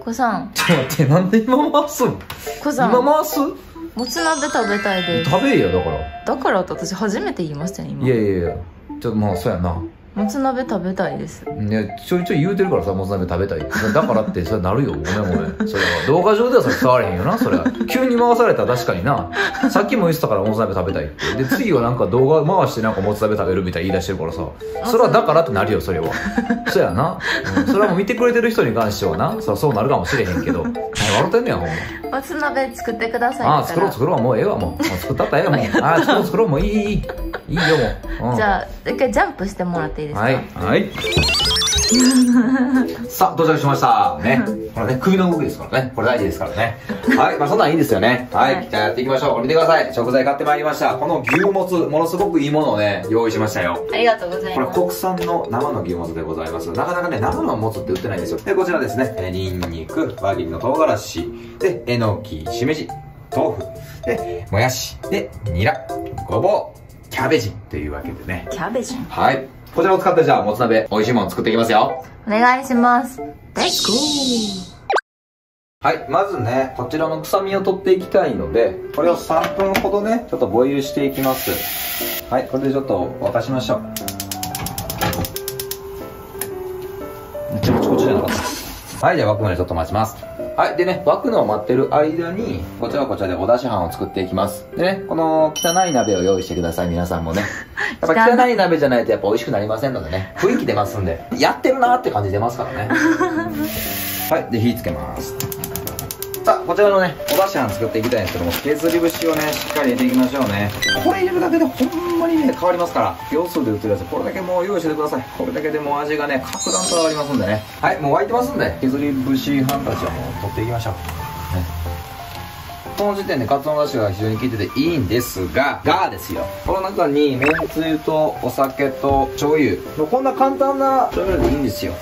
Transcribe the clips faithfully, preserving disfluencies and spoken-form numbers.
子さん、ちょっと待って、なんで今回すん？子さん今回す？もつ鍋食べたいです。食べえよ、だからだからって私初めて言いましたね、今。いやいやいや、ちょっとまあそうやな、もつ鍋食べたいです。いや、ちょいちょい言うてるからさ、もつ鍋食べたいってだからってそれなるよ。ごめんごめん、それは動画上ではそれ伝われへんよな。それは急に回されたら確かにな。さっきも言ってたから、もつ鍋食べたいって。で次はなんか動画回して、なんかもつ鍋食べるみたいに言い出してるからさ、それはだからってなるよ、それは。そやな、うん、それはもう見てくれてる人に関してはな、そりゃそうなるかもしれへんけど。笑ってんねや、ほんま。もつ鍋作ってください。ああ、作ろう作ろう、もうええわ、もう作ったったらええわ、もうああ作ろう作ろう、もういいいいいいいよ、もう、うん、じゃあ一回ジャンプしてもらっていいですか？はいはいさあ到着しましたね。これね、首の動きですからね、これ大事ですからね。はい、まあそんなんいいんですよね。はい、はい、じゃあやっていきましょう。これ見てください。食材買ってまいりました。この牛もつ、ものすごくいいものをね用意しましたよ。ありがとうございます。これ国産の生の牛もつでございます。なかなかね生のもつって売ってないんですよ。でこちらですね、にんにく、輪切りの唐辛子で、えのき、しめじ、豆腐で、もやしで、にら、ごぼう、キャベジというわけでね。キャベジ、はい、こちらを使って、じゃあもつ鍋美味しいもの作っていきますよ。お願いします。レッツゴー。はい、まずねこちらの臭みを取っていきたいので、これをさんぷんほどねちょっとボイルしていきます。はい、これでちょっと沸かしましょう。めっちゃもちもちじゃなかった。はい、じゃあ沸くまでちょっと待ちます。はい、でね、沸くのを待ってる間に、こちらはこちらでお出汁飯を作っていきます。でね、この汚い鍋を用意してください、皆さんもね。やっぱ汚い鍋じゃないとやっぱ美味しくなりませんのでね、雰囲気出ますんで、やってるなーって感じ出ますからね。はい、で火つけます。さあ、こちらのね、お出汁飯作っていきたいんですけども、削り節をね、しっかり入れていきましょうね。これ入れるだけでほんまにね、変わりますから、秒数で売ってるやつ、これだけもう用意してください。これだけでもう味がね、格段と変わりますんでね。はい、もう沸いてますんで、削り節飯たちはもう取っていきましょう。ね、この時点でカツオの出汁が非常に効いてていいんですが、がですよ。この中にめんつゆとお酒と醤油。もうこんな簡単な調味料でいいんですよ。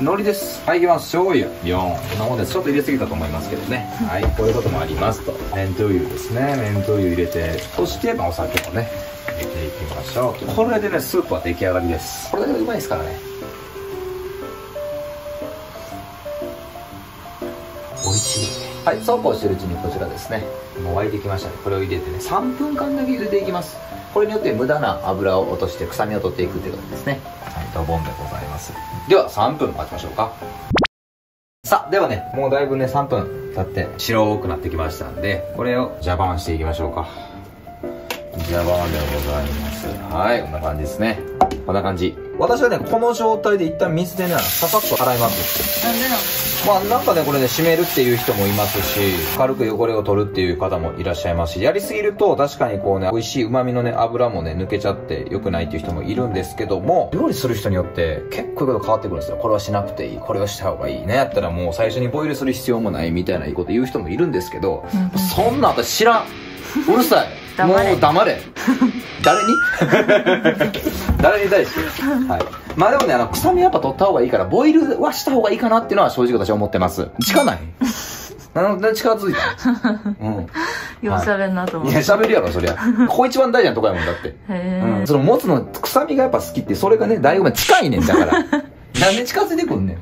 海苔です。はい、いきます。醤油よん、こんなもんです。ちょっと入れすぎたと思いますけどね。はい、こういうこともありますと。めんつゆですね、めんつゆ入れて、そして、まあ、お酒もね入れていきましょう。これでねスープは出来上がりです。これだけでうまいですからね。おいしい。はい、そうこうしてるうちにこちらですね、もう沸いてきましたね。これを入れてねさんぷんかんだけ茹でていきます。これによって無駄な油を落として臭みを取っていくということですね。はい、ドボンでございます。ではさんぷん待ちましょうか。さあ、ではねもうだいぶねさんぷん経って白くなってきましたんで、これをジャバンしていきましょうか。ジャバンでございます。はい、こんな感じですね。こんな感じ。私はねこの状態で一旦水でねササッと洗います。なんでなんですか？まあなんかねこれね湿めるっていう人もいますし、軽く汚れを取るっていう方もいらっしゃいますし、やりすぎると確かにこうね美味しい旨味のね油もね抜けちゃって良くないっていう人もいるんですけども、料理する人によって結構いいこと変わってくるんですよ。これはしなくていい、これはした方がいいねやったらもう最初にボイルする必要もないみたいなこと言う人もいるんですけど、うん、そんな私知らん。うるさいもう黙れ誰に誰に対して、はい、まあでもねあの臭みやっぱ取った方がいいからボイルはした方がいいかなっていうのは正直私は思ってます。近ないなんで近づいたの。うん、ようしゃべるなと思って。いやしゃべるやろそりゃ。ここ一番大事なとこやもんだって。うん、そのもつの臭みがやっぱ好きって、それがねだいぶ近いねんだからなんで近づいてくんねん、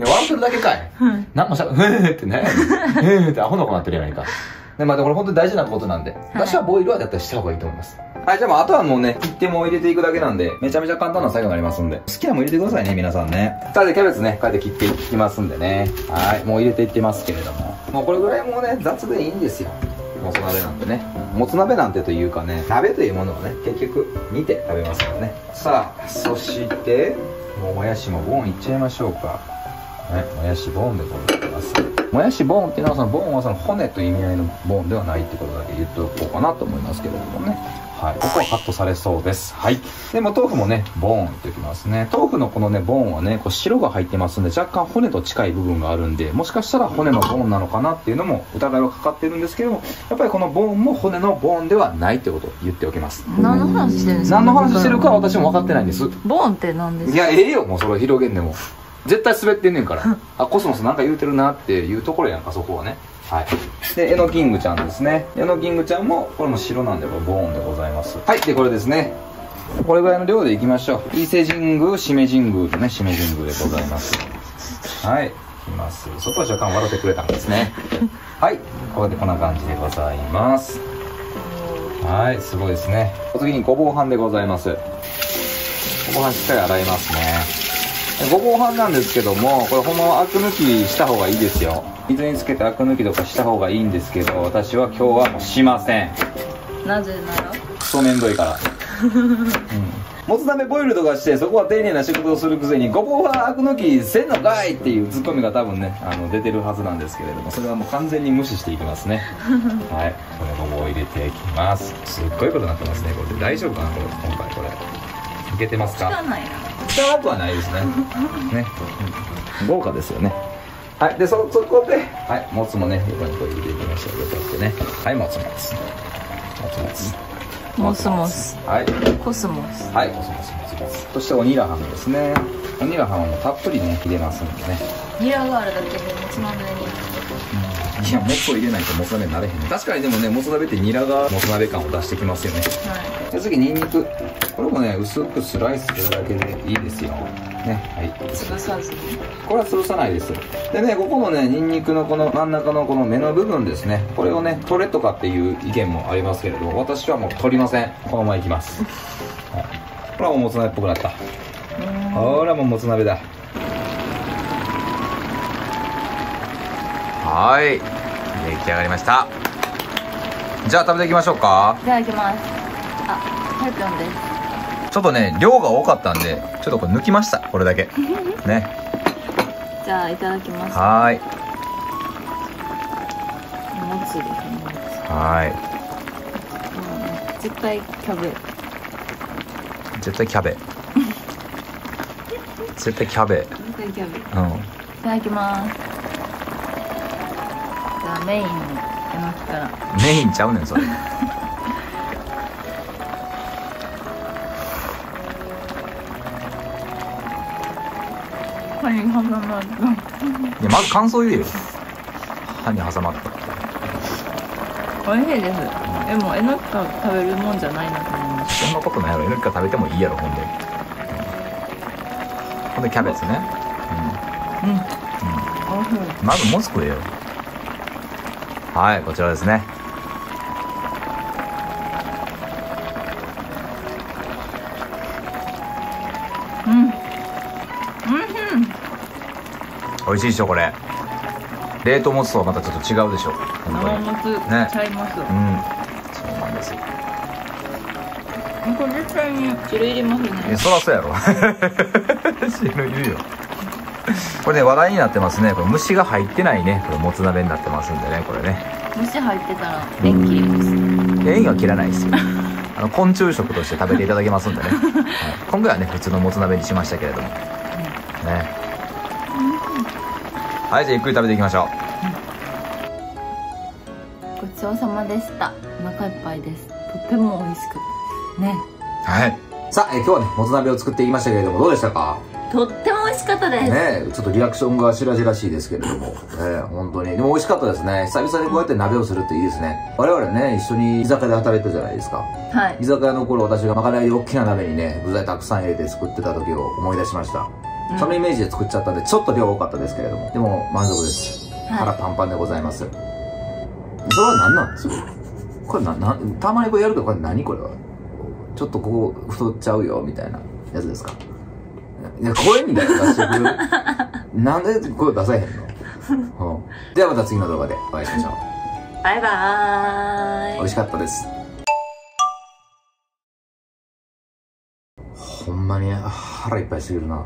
うん、笑ってるだけかいなんかしゃべる「へえ」ってね「へえ」ってアホの子になってるやないか。でまあ、これ本当に大事なことなんで、私はボイルはだったらした方がいいと思います。はい、じゃあもうあとはもうね切っても入れていくだけなんで、めちゃめちゃ簡単な作業になりますんで、好きなも入れてくださいね皆さんね。さあ、でキャベツねこうやって切っていきますんでね。はい、もう入れていってますけれども、もうこれぐらいもうね雑でいいんですよ。もつ鍋なんてね、もつ鍋なんてというかね、鍋というものはね結局煮て食べますからね。さあ、そしてもうもやしもボンいっちゃいましょうか。ね、もやしボンでございます。もやしボーンっていうのはそのボーンはその骨という意味合いのボーンではないってことだけ言っておこうかなと思いますけれどもね。はい、ここはカットされそうです。はい、でも豆腐もねボーンいっておきますね。豆腐のこのねボーンはねこう白が入ってますんで、若干骨と近い部分があるんで、もしかしたら骨のボーンなのかなっていうのも疑いはかかってるんですけども、やっぱりこのボーンも骨のボーンではないってことを言っておきます。何の話してるんですか？何の話してるか私も分かってないんです。ボーンって何ですか？いやええよ、もうそれを広げんでも絶対滑ってんねんからあ、コスモスなんか言うてるなっていうところやんか、そこはね。はい、でえのきんぐちゃんですね。えのきんぐちゃんもこれも白なんでこれボーンでございます。はい、でこれですね、これぐらいの量でいきましょう。伊勢神宮、しめ神宮とねしめ神宮でございます。はい、きます。そこは若干笑ってくれたんですねはい、これでこんな感じでございます。はい、すごいですね。お次にごぼう飯でございます。ごぼう飯しっかり洗いますね。ごぼう飯なんですけども、これほんまはアク抜きした方がいいですよ。水につけてアク抜きとかした方がいいんですけど、私は今日はもうしません。なぜならクソめんどいからうん、もつ鍋ボイルとかして、そこは丁寧な仕事をするくせにごぼうはアク抜きせんのかいっていうツッコミが多分ね、あの出てるはずなんですけれども、それはもう完全に無視していきますねはい、これごぼうを入れていきます。すっごいことになってますね。これ大丈夫かな、これ今回これいけてますか？汚くはないですねね、うん、豪華ですよね。はい、で そ, そこで、はい、もつもね横にこう入れていきましょう。こうやってね、はい、もつもつもつもつモスモス、はい、コスモス、はい、コスモスモスモス。そしてオニラハムですね。オニラハムもたっぷりね入れますんでね。ニラがあるだけでもつ鍋に、いや、もっと入れないともつ鍋になれへん。確かにでもね、もつ鍋ってニラがもつ鍋感を出してきますよね。はい。で次ニンニク、これもね薄くスライスするだけでいいですよ。ね、はい。潰さずに。これは潰さないです。でね、ここのねニンニクのこの真ん中のこの根の部分ですね。これをね取れとかっていう意見もありますけれども、私はもう取りません。このままいきます。はい、ほらもうもつ鍋っぽくなった。ほらもうもつ鍋だ。はい、出来上がりました。じゃあ食べていきましょうか。じゃあいきます。あ、タイプよんです。ちょっとね量が多かったんで、ちょっとこれ抜きました、これだけね。じゃあいただきます。はーい、もつですね。はーい、絶対キャベ、絶対キャベ絶対キャベ絶対キャベ、うん、いただきます。じゃあメインのえのきから。メインちゃうねんそれ歯に挟まった。いや、まず感想言えよ。歯に挟まった。おいしいです。でもえのきか食べるもんじゃないなと思います。そんなことないやろ、えのきか食べてもいいやろ。ほんで、うん、ほんでキャベツね。うん、うん、うん、おいしい。まずもつ食えよ。はい、こちらですね。美味しいでしょこれ。冷凍もつとはまたちょっと違うでしょ。生もつね。ちゃいます。うん。そうなんですよ。これ絶対に汁入れますね。え、そらそうやろ。汁いるよ。これね話題になってますね。これ虫が入ってないね。これもつ鍋になってますんでね、これね。虫入ってたら縁切ります。縁は切らないですよ。あの昆虫食として食べていただけますんでね。はい、今回はね普通のもつ鍋にしましたけれども。うん、ね。はい、じゃあゆっくり食べていきましょう、うん、ごちそうさまでした。お腹いっぱいです。とっても美味しくね。はい、さあ、え今日はねもつ鍋を作っていきましたけれども、どうでしたか？とっても美味しかったですね。ちょっとリアクションが白々しいですけれども、えー、本当にでも美味しかったですね。久々にこうやって鍋をするっていいですね。我々ね一緒に居酒屋で働いてたじゃないですか。はい、居酒屋の頃、私がまかないで大きな鍋にね具材たくさん入れて作ってた時を思い出しました。そのイメージで作っちゃったんで、ちょっと量多かったですけれども、でも満足です。腹パンパンでございます。それは何なんですかこれ。ななたまにこれやると、これ何これはちょっとここ太っちゃうよみたいなやつですか？いや、声みたいな出してくるなんで声出さへんの、うん、ではまた次の動画でお会いしましょうバイバーイ。美味しかったです。ほんまに腹いっぱいすぎるな。